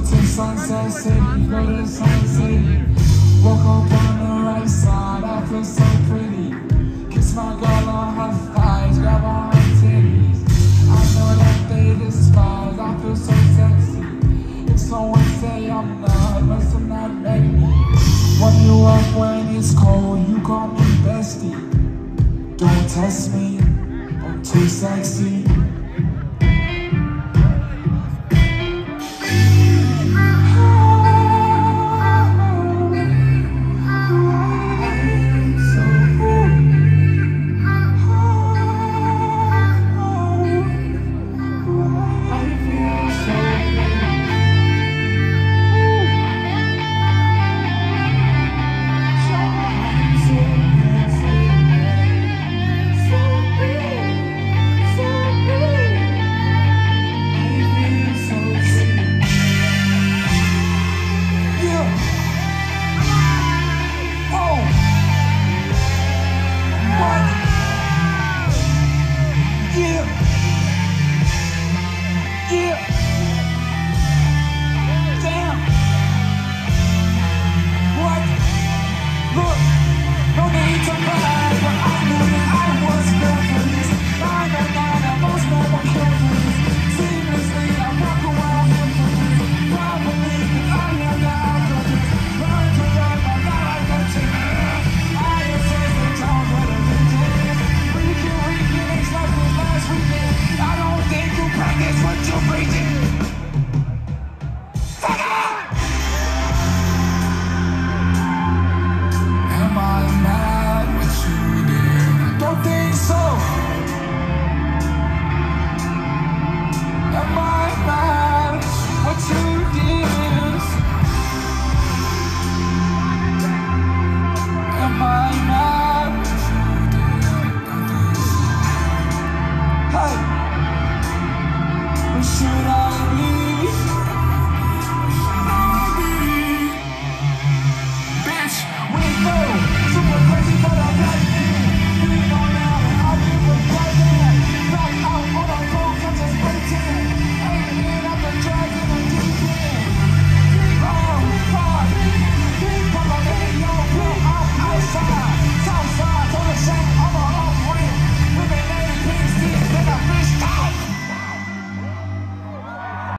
go to Sunset City, go to Sunset City. Woke up on the right side, I feel so pretty. Kiss my girl on her thighs, grab on her titties. I know that they despise, I feel so sexy. If someone say I'm not, must have not made me. When you up when it's cold, you call me bestie. Don't test me, I'm too sexy.